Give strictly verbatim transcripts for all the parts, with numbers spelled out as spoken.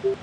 What's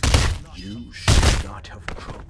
that? You should not have trouble.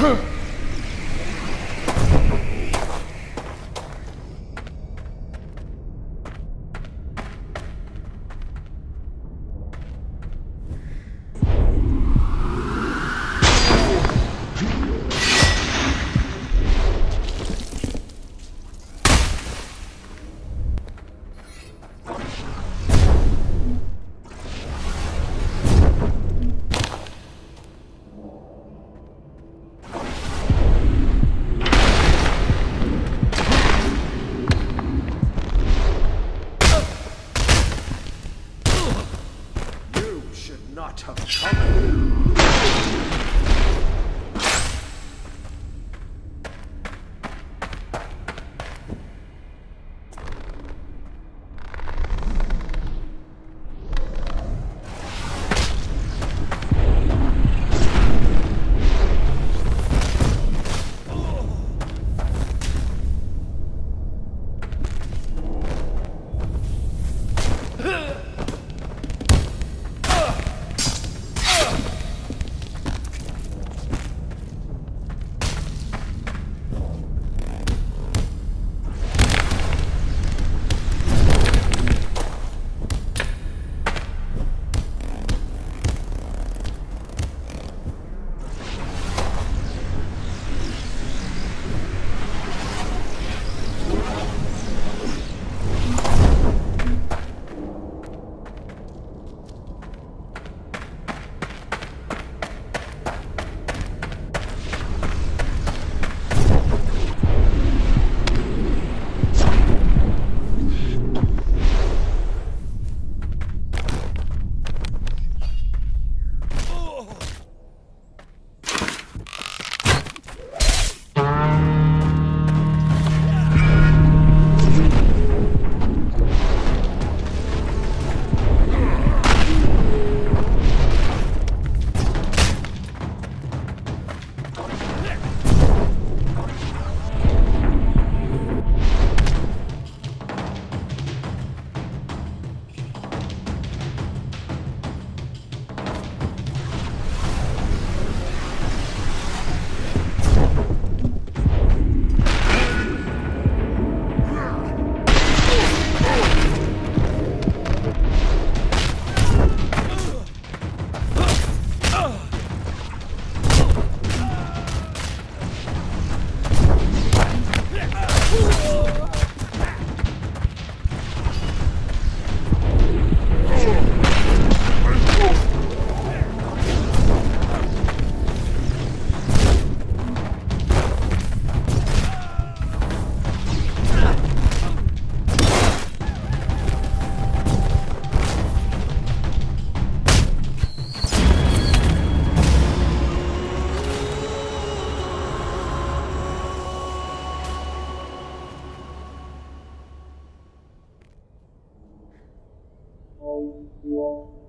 Not have come. Wow.